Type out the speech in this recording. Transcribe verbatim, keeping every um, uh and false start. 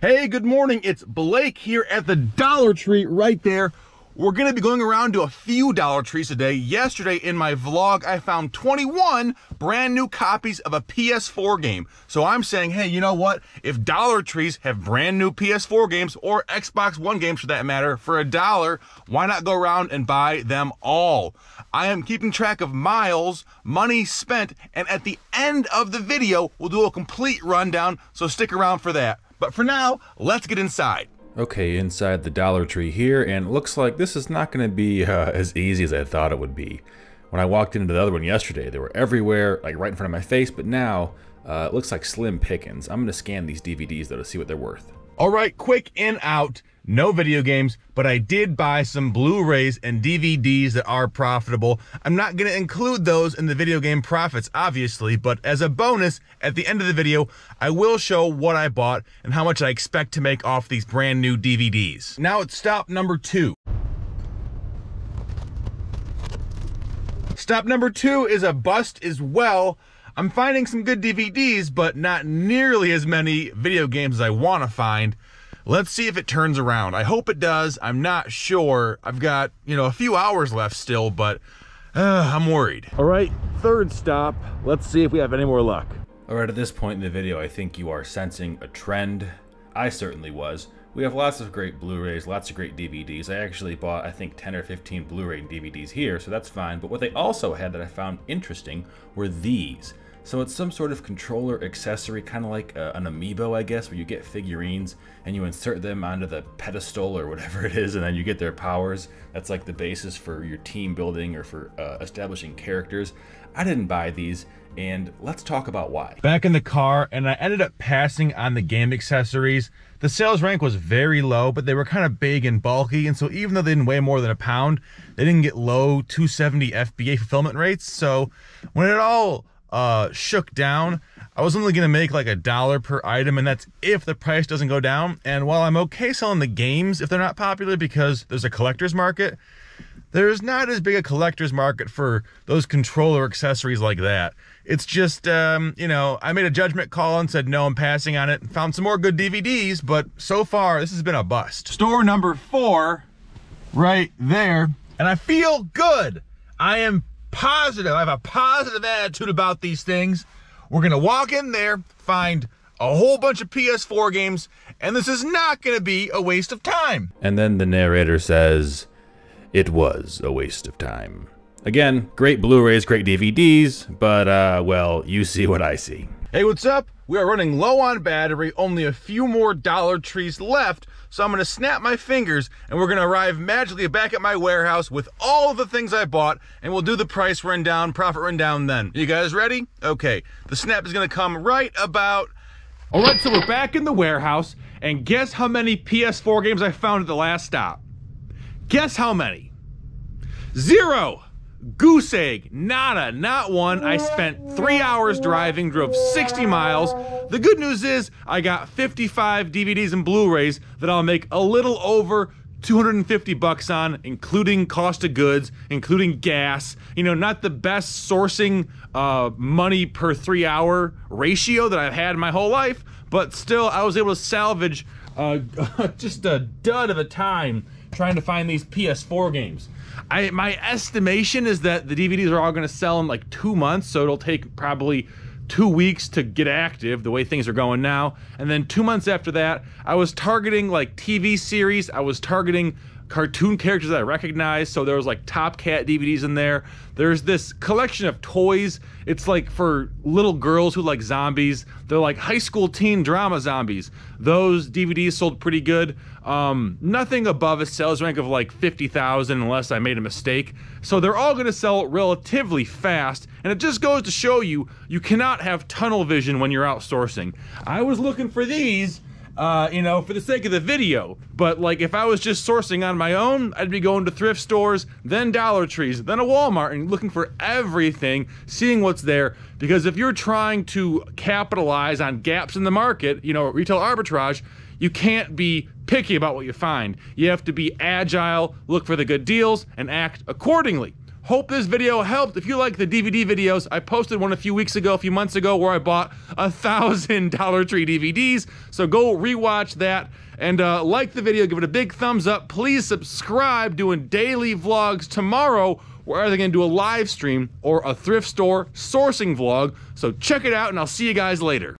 Hey, good morning. It's Blake here at the Dollar Tree right there. We're going to be going around to a few Dollar Trees today. Yesterday in my vlog, I found twenty-one brand new copies of a P S four game. So I'm saying, hey, you know what? If Dollar Trees have brand new P S four games or Xbox One games for that matter for a dollar, why not go around and buy them all? I am keeping track of miles, money spent, and at the end of the video, we'll do a complete rundown. So stick around for that. But for now, let's get inside. Okay, inside the Dollar Tree here, and it looks like this is not going to be uh, as easy as I thought it would be. When I walked into the other one yesterday, they were everywhere, like right in front of my face, but now uh, it looks like slim pickings. I'm going to scan these D V Ds though to see what they're worth. All right, quick in out, no video games, but I did buy some Blu-rays and D V Ds that are profitable. I'm not going to include those in the video game profits, obviously, but as a bonus, at the end of the video, I will show what I bought and how much I expect to make off these brand new D V Ds. Now it's stop number two. Stop number two is a bust as well. I'm finding some good D V Ds, but not nearly as many video games as I want to find. Let's see if it turns around. I hope it does. I'm not sure. I've got, you know, a few hours left still, but uh, I'm worried. All right, third stop. Let's see if we have any more luck. All right, at this point in the video, I think you are sensing a trend. I certainly was. We have lots of great Blu-rays, lots of great D V Ds. I actually bought, I think, ten or fifteen Blu-ray and D V Ds here, so that's fine. But what they also had that I found interesting were these. So it's some sort of controller accessory, kind of like uh, an amiibo, I guess, where you get figurines and you insert them onto the pedestal or whatever it is, and then you get their powers. That's like the basis for your team building or for uh, establishing characters. I didn't buy these, and let's talk about why. Back in the car, and I ended up passing on the game accessories. The sales rank was very low, but they were kind of big and bulky, and so even though they didn't weigh more than a pound, they didn't get low two seventy F B A fulfillment rates. So when it all uh shook down, I was only gonna make like a dollar per item, and that's if the price doesn't go down. And while I'm okay selling the games if they're not popular because there's a collector's market, there's not as big a collector's market for those controller accessories like that. It's just um you know, I made a judgment call and said no, I'm passing on it. Found some more good D V Ds, but so far this has been a bust. Store number four right there, and I feel good. I am positive. I have a positive attitude about these things. We're gonna walk in there, find a whole bunch of P S four games, and this is not gonna be a waste of time. And then the narrator says, it was a waste of time. Again, great Blu-rays, great D V Ds, but uh, well, you see what I see. Hey, what's up? We are running low on battery, only a few more Dollar Trees left, so I'm gonna snap my fingers and we're gonna arrive magically back at my warehouse with all of the things I bought, and we'll do the price rundown, profit rundown then. You guys ready? Okay, the snap is gonna come right about. All right, so we're back in the warehouse, and guess how many P S four games I found at the last stop? Guess how many? Zero. Goose egg, nada, not one. I spent three hours driving, drove sixty miles. The good news is I got fifty-five D V Ds and Blu-rays that I'll make a little over two hundred fifty bucks on, including cost of goods, including gas. You know, not the best sourcing uh, money per three hour ratio that I've had my whole life, but still I was able to salvage uh, just a dud of a time trying to find these P S four games. I, my estimation is that the D V Ds are all gonna sell in like two months, so it'll take probably two weeks to get active, the way things are going now. And then two months after that, I was targeting like T V series, I was targeting cartoon characters that I recognize, so there was like Top Cat D V Ds in there. There's this collection of toys. It's like for little girls who like zombies. They're like high school teen drama zombies. Those D V Ds sold pretty good. Um, nothing above a sales rank of like fifty thousand unless I made a mistake. So they're all gonna sell relatively fast, and it just goes to show you, you cannot have tunnel vision when you're outsourcing. I was looking for these Uh, you know, for the sake of the video, but like if I was just sourcing on my own, I'd be going to thrift stores, then Dollar Trees, then a Walmart, and looking for everything, seeing what's there. Because if you're trying to capitalize on gaps in the market, you know, retail arbitrage, you can't be picky about what you find. You have to be agile, look for the good deals, and act accordingly. Hope this video helped. If you like the D V D videos, I posted one a few weeks ago, a few months ago, where I bought a thousand Dollar Tree D V Ds. So go rewatch that and uh, like the video, give it a big thumbs up. Please subscribe. Doing daily vlogs tomorrow. We're either gonna do a live stream or a thrift store sourcing vlog. So check it out, and I'll see you guys later.